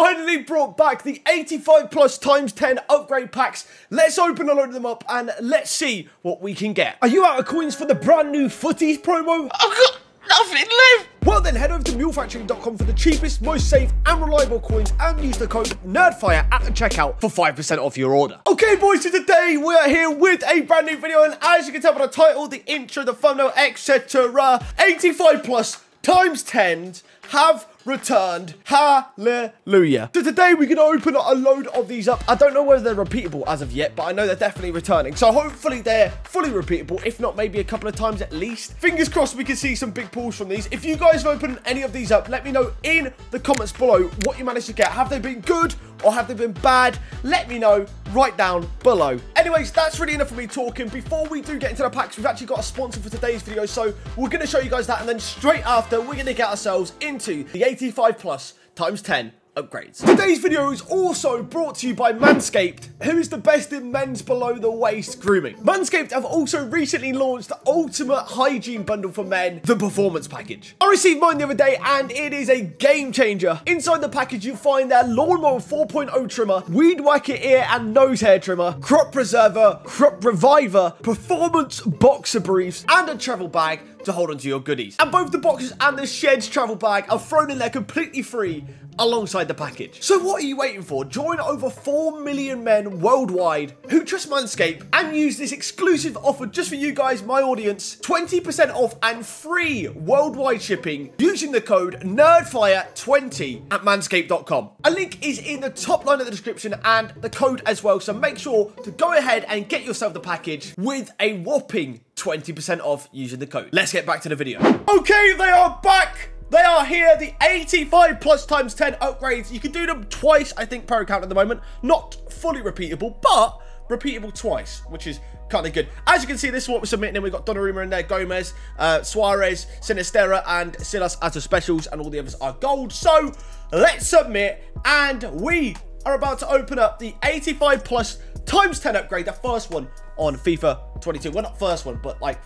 finally brought back the 85 plus times 10 upgrade packs. Let's open a load of them up and let's see what we can get. Are you out of coins for the brand new footies promo? Oh God. Nothing left! Well then, head over to MuleFactory.com for the cheapest, most safe and reliable coins and use the code NERDFIRE at the checkout for 5% off your order. Okay boys, so today we are here with a brand new video, and as you can tell by the title, the intro, the thumbnail, etc. 85 plus times 10 have returned. Hallelujah. So today we're gonna open a load of these up. I don't know whether they're repeatable as of yet, but I know they're definitely returning, so hopefully they're fully repeatable, if not maybe a couple of times at least. Fingers crossed we can see some big pulls from these. If you guys have opened any of these up, let me know in the comments below what you managed to get. Have they been good or have they been bad? Let me know right down below. Anyways, that's really enough for me talking. Before we do get into the packs, we've actually got a sponsor for today's video, so we're gonna show you guys that, and then straight after we're gonna get ourselves into the 85 plus times 10 upgrades. Today's video is also brought to you by Manscaped, who is the best in men's below the waist grooming. Manscaped have also recently launched the ultimate hygiene bundle for men, the Performance Package. I received mine the other day and it is a game changer. Inside the package you find their Lawnmower 4.0 trimmer, Weed Whacker ear and nose hair trimmer, Crop Preserver, Crop Reviver, Performance Boxer Briefs and a travel bag to hold onto your goodies. And both the boxes and the sheds travel bag are thrown in there completely free alongside the package. So what are you waiting for? Join over 4 million men worldwide who trust Manscaped and use this exclusive offer just for you guys, my audience. 20% off and free worldwide shipping using the code NERDFIRE20 at Manscaped.com. A link is in the top line of the description and the code as well, so make sure to go ahead and get yourself the package with a whopping 20% off using the code. Let's get back to the video. Okay, they are back. They are here, the 85 plus times 10 upgrades. You can do them twice, I think, per account at the moment. Not fully repeatable, but repeatable twice, which is kind of good. As you can see, this is what we're submitting in. We've got Donnarumma in there, Gomez, Suarez, Sinisterra, and Silas as the specials, and all the others are gold. So let's submit, and we are about to open up the 85 plus times 10 upgrade, the first one on FIFA 22. Well, not first one, but like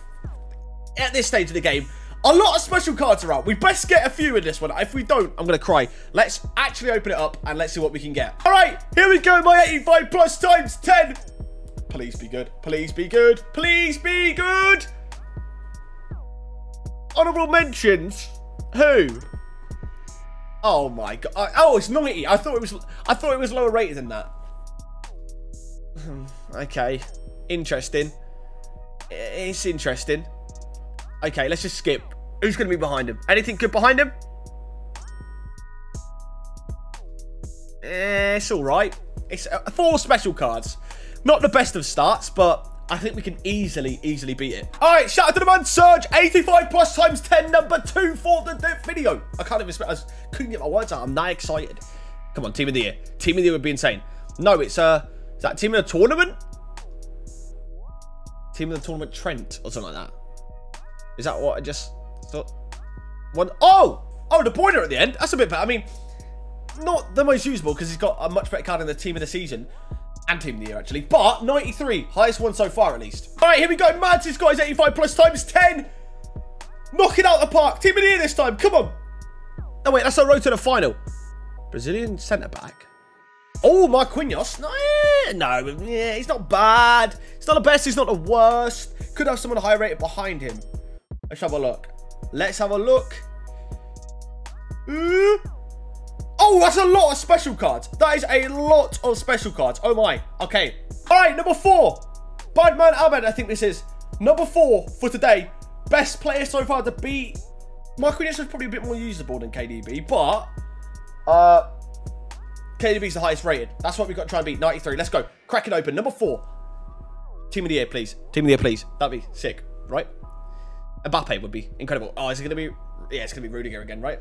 at this stage of the game, a lot of special cards are out. We best get a few in this one. If we don't, I'm going to cry. Let's actually open it up and let's see what we can get. All right, here we go. My 85 plus times 10. Please be good. Please be good. Please be good. Honorable mentions. Who? Oh my God. Oh, it's 90. I thought it was lower rated than that. Okay. Interesting. It's interesting. Okay, let's just skip. Who's going to be behind him? Anything good behind him? It's all right. It's four special cards. Not the best of starts, but I think we can easily beat it. All right, shout out to the man, Surge. 85 plus times 10, number 2 for the video. I can't even spell. I couldn't get my words out. I'm that excited. Come on, Team of the Year. Team of the Year would be insane. No, it's is that Team of the Tournament? Team of the Tournament Trent or something like that. Is that what I just thought? One. Oh! Oh, the pointer at the end. That's a bit better. I mean, not the most usable because he's got a much better card in the Team of the Season and Team of the Year, actually. But 93. Highest one so far, at least. All right, here we go. Mads has got his 85 plus times 10. Knocking out the park. Team of the Year this time. Come on. No, wait. That's our road to the final. Brazilian centre-back. Oh, Marquinhos. No, he's not bad. He's not the best. He's not the worst. Could have someone higher rated behind him. Let's have a look. Let's have a look. Oh, that's a lot of special cards. That is a lot of special cards. Oh, my. Okay. All right, number 4. Badman Ahmed, I think this is. Number 4 for today. Best player so far to beat. Marquinhos is probably a bit more usable than KDB, but KDB's the highest rated. That's what we've got to try and beat. 93. Let's go. Crack it open. Number 4. Team of the Year, please. Team of the Year, please. That'd be sick, right? Mbappe would be incredible. Oh, is it going to be... Yeah, it's going to be Rüdiger again, right?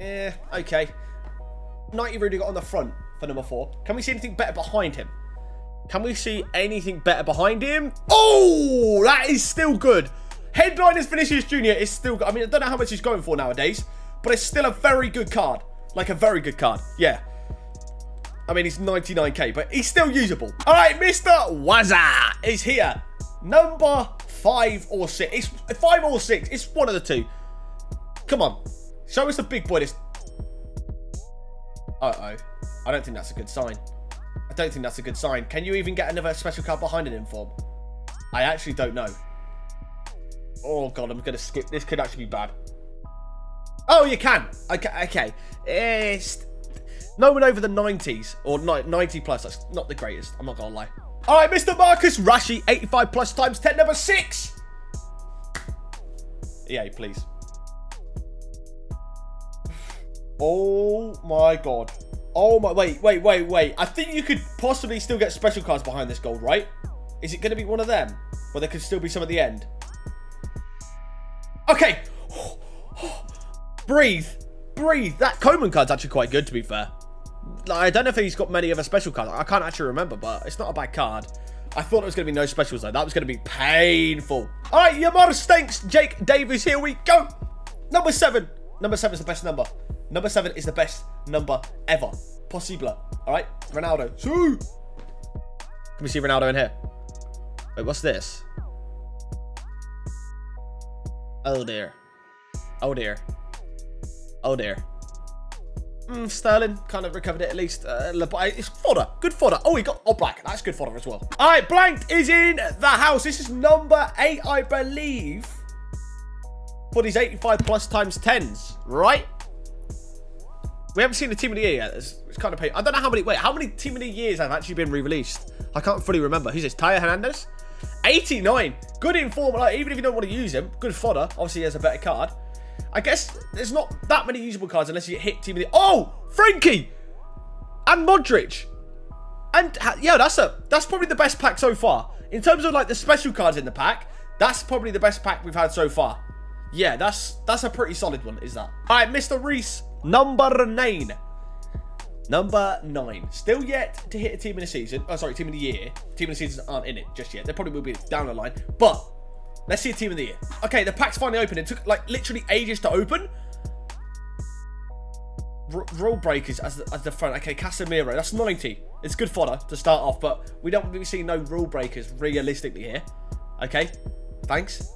Yeah, okay. 90 Rüdiger on the front for number 4. Can we see anything better behind him? Can we see anything better behind him? Oh, that is still good. Headline is Vinicius Jr. is still good. I mean, I don't know how much he's going for nowadays, but it's still a very good card. Like, a very good card. Yeah. I mean, he's 99k, but he's still usable. All right, Mr. Waza is here. Number... 5 or 6. It's 5 or 6. It's one of the two. Come on. Show us the big boy. This. Uh-oh. I don't think that's a good sign. I don't think that's a good sign. Can you even get another special card behind an inform? I actually don't know. Oh, God, I'm going to skip. This could actually be bad. Oh, you can. Okay. It's no one over the 90s or 90 plus. That's not the greatest. I'm not going to lie. All right, Mr. Marcus Rashi, 85 plus times 10, number 6. EA, please. Oh, my God. Oh, my. Wait. I think you could possibly still get special cards behind this gold, right? Is it going to be one of them? Well, there could still be some at the end. Okay. Breathe. That Koeman card's actually quite good, to be fair. I don't know if he's got many other special cards. I can't actually remember, but it's not a bad card. I thought there was going to be no specials, though. That was going to be painful. All right, Yamar Stinks. Jake Davies, here we go. Number 7. Number 7 is the best number. Number 7 is the best number ever. Possible. All right, Ronaldo. Can we see Ronaldo in here? Wait, what's this? Oh, dear. Oh, dear. Oh, dear. Sterling kind of recovered it at least. It's fodder. Good fodder. Oh, he got Oblak. That's good fodder as well. All right, Blanked is in the house. This is number 8, I believe. For these 85 plus times 10s, right? We haven't seen the team of the year yet. It's kind of pain. I don't know how many. Wait, how many team of the years have actually been re-released? I can't fully remember. Who's this? Tyler Hernandez? 89. Good informer. Like, even if you don't want to use him, good fodder. Obviously, he has a better card. I guess there's not that many usable cards unless you hit team of the... Oh, Frankie! And Modric. And, yeah, that's probably the best pack so far. In terms of, like, the special cards in the pack, that's probably the best pack we've had so far. Yeah, that's a pretty solid one, is that? All right, Mr. Reese, number 9. Number 9. Still yet to hit a team in the season. Oh, sorry, team of the year. Team of the seasons aren't in it just yet. They probably will be down the line, but... Let's see a team of the year. Okay, the pack's finally open. It took, like, literally ages to open. Rule breakers as the front. Okay, Casemiro. That's 90. It's good fodder to start off, but we don't really see no rule breakers realistically here. Okay, thanks.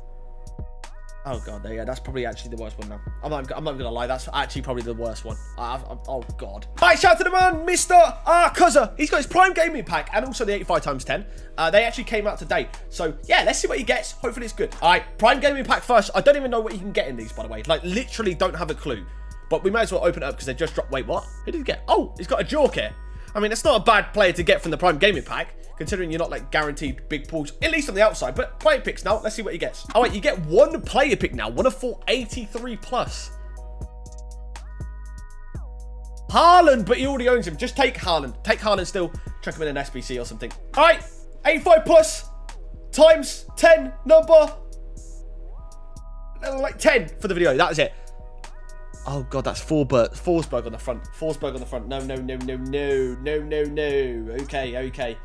Oh, God. There you go. That's probably actually the worst one now. I'm not going to lie. That's actually probably the worst one. Oh, God. All right, shout out to the man, Mr. Arcuzza. He's got his Prime Gaming Pack and also the 85 times 10. They actually came out today. So, yeah, let's see what he gets. Hopefully, it's good. All right, Prime Gaming Pack first. I don't even know what you can get in these, by the way. Like, literally don't have a clue. But we might as well open it up because they just dropped. Wait, what? Who did he get? Oh, he's got a Jork here. I mean, that's not a bad player to get from the Prime Gaming Pack, considering you're not, like, guaranteed big pulls, at least on the outside. But player picks now. Let's see what he gets. All right, you get one player pick now. 1 of 4, 83 plus. Haaland, but he already owns him. Just take Haaland. Take Haaland still. Chuck him in an SBC or something. All right, 85 plus times 10, number, like, 10 for the video. That is it. Oh, God, that's Forsberg on the front. Forsberg on the front. No. Okay.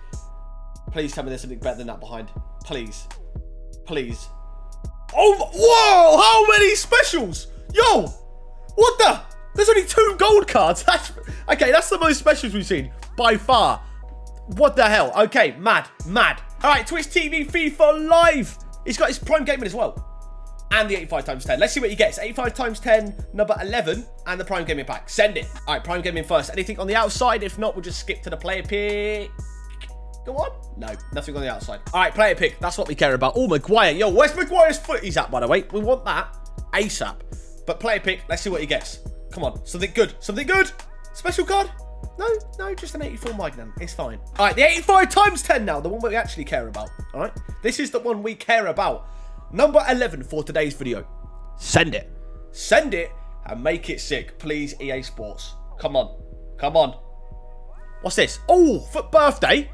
Please tell me there's something better than that behind. Please. Oh, whoa! How many specials? Yo! What the? There's only 2 gold cards. That's the most specials we've seen by far. What the hell? Okay, mad. All right, Twitch TV FIFA Live. He's got his Prime Gaming as well. And the 85 times 10. Let's see what he gets. 85 times 10, number 11, and the Prime Gaming Pack. Send it. All right, Prime Gaming first. Anything on the outside? If not, we'll just skip to the player pick. Go on. No, nothing on the outside. All right, player pick. That's what we care about. Oh, Maguire. Yo, where's Maguire's foot? He's at, by the way. We want that ASAP. But player pick, let's see what he gets. Come on. Something good. Special card? No, just an 84 Magnum. It's fine. All right, the 85 times 10 now. The one we actually care about. All right. This is the one we care about. Number 11 for today's video. Send it and make it sick. Please, EA Sports. Come on. What's this? Oh, for birthday.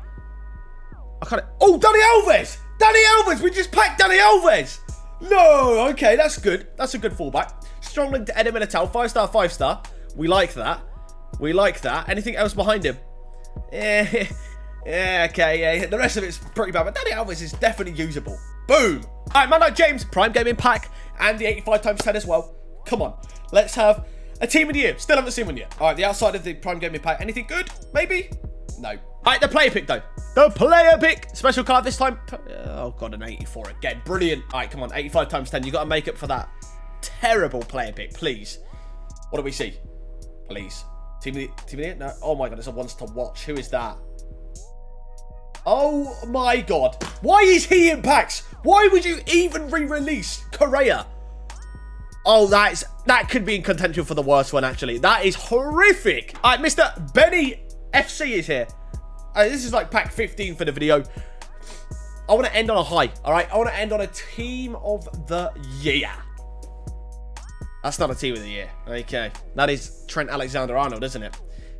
Oh, Dani Alves. We just packed Dani Alves. No, okay, that's good. That's a good fallback. Strong link to Edimilson. 5-star. We like that. Anything else behind him? Yeah, okay. The rest of it's pretty bad, but Dani Alves is definitely usable. Boom. All right, man like James, Prime Gaming Pack, and the 85 times 10 as well. Come on. Let's have a team of the year. Still haven't seen one yet. All right, the outside of the Prime Gaming Pack. Anything good? Maybe? No. All right, the player pick, though. The player pick. Special card this time. Oh, God, an 84 again. Brilliant. All right, come on. 85 times 10. You've got to make up for that terrible player pick, please. What do we see? Please. Team of the year? No. Oh my god, it's a once to watch. Who is that? Oh my god. Why is he in packs? Why would you even re-release Correa? Oh, that could be in contention for the worst one, actually. That is horrific. All right, Mr. Benny FC is here. This is like pack 15 for the video. I want to end on a high, all right? I want to end on a team of the year. That's not a team of the year. Okay. That is Trent Alexander-Arnold, isn't it?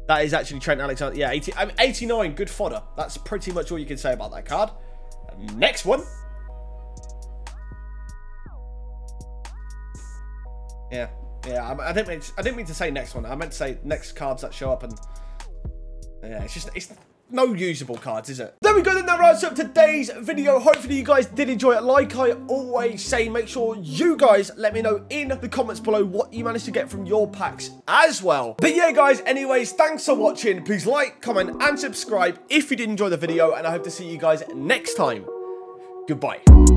That is actually Trent Alexander. Yeah, 89. Good fodder. That's pretty much all you can say about that card. Next one. Yeah. Yeah, I didn't mean to say next one. I meant to say next cards that show up and... Yeah, it's just... It's no usable cards, is it? There we go, then that wraps up today's video. Hopefully you guys did enjoy it. Like I always say, make sure you guys let me know in the comments below what you managed to get from your packs as well. But yeah, guys, anyways, thanks for watching. Please like, comment, and subscribe if you did enjoy the video, and I hope to see you guys next time. Goodbye.